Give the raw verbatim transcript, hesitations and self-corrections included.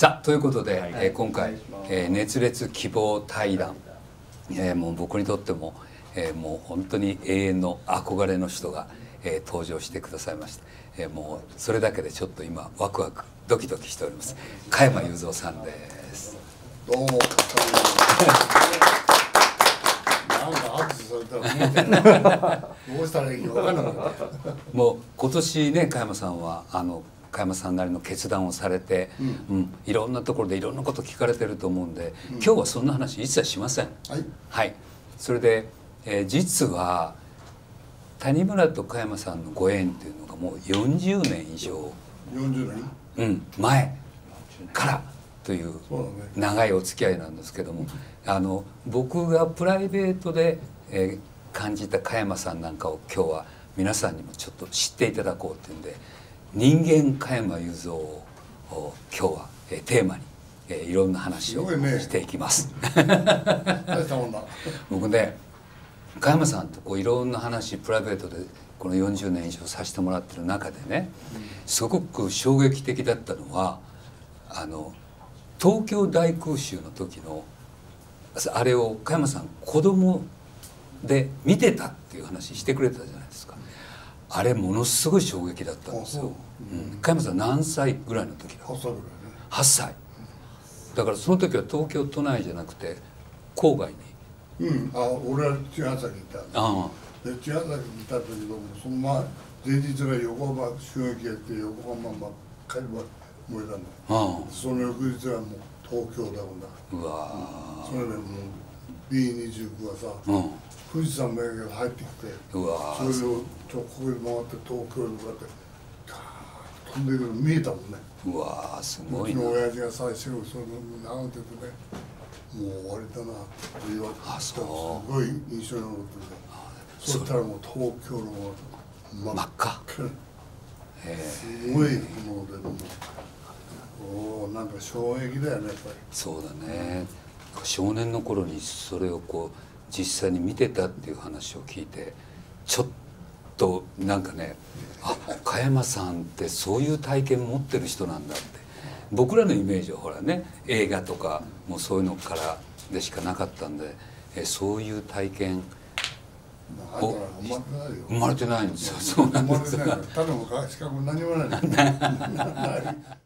さあということで、はい、えー、今回、えー、熱烈希望対談、えー、もう僕にとっても、えー、もう本当に永遠の憧れの人が、えー、登場してくださいました、えー、もうそれだけでちょっと今ワクワクドキドキしております。加山雄三さんです。どうも。なんか握手されたらどうしたらいいか分からなかった。もう今年ね、加山さんはあの加山さんなりの決断をされて、うんうん、いろんなところでいろんなこと聞かれてると思うんで、うん、今日はそんな話一切しません。はい、はい。それで、えー、実は谷村と加山さんのご縁っていうのがもうよんじゅうねん以上。よんじゅうねん。うん、前からという長いお付き合いなんですけども、あの僕がプライベートで、えー、感じた加山さんなんかを今日は皆さんにもちょっと知っていただこうっていうんで「人間加山雄三」を今日は、えー、テーマに、えー、いろんな話をしていきます。僕ね、加山さんとこういろんな話プライベートでこのよんじゅうねん以上させてもらってる中でね、すごく衝撃的だったのはあの東京大空襲の時のあれを加山さん子供で見てたっていう話してくれたじゃないですか。あれものすごい衝撃だったんですよ。加山さん何歳ぐらいの時だ？はっさい。だからその時は東京都内じゃなくて郊外に。うん、あ、俺は千葉県にいた。ああ。で千葉崎にいた時のその前前日が横浜襲撃やって横浜ばっかり燃えたんだ、うん、その翌日はもう東京だもんだ。うわ、うん、それでもう ビーにじゅうきゅう がさ、うん、富士山の映画が入ってきて、うわそれをちょここに回って東京に向かってガーッと飛んでくるの見えたもんね。うわすごいな。うちの親父が最初その眺めててね、もう終わりだなって言われて、あすごい印象に残ってるね。そしたらもう東京の真っ赤。すごいものでもう、おー、なんか衝撃だよねやっぱり。そうだね。少年の頃にそれをこう実際に見てたっていう話を聞いて、ちょっとなんかね、あ、加山さんってそういう体験持ってる人なんだって。僕らのイメージはほらね、映画とかもうそういうのからでしかなかったんで、えそういう体験。生まれてないんですよ。そうなんですよ。ただもう資格も何もない。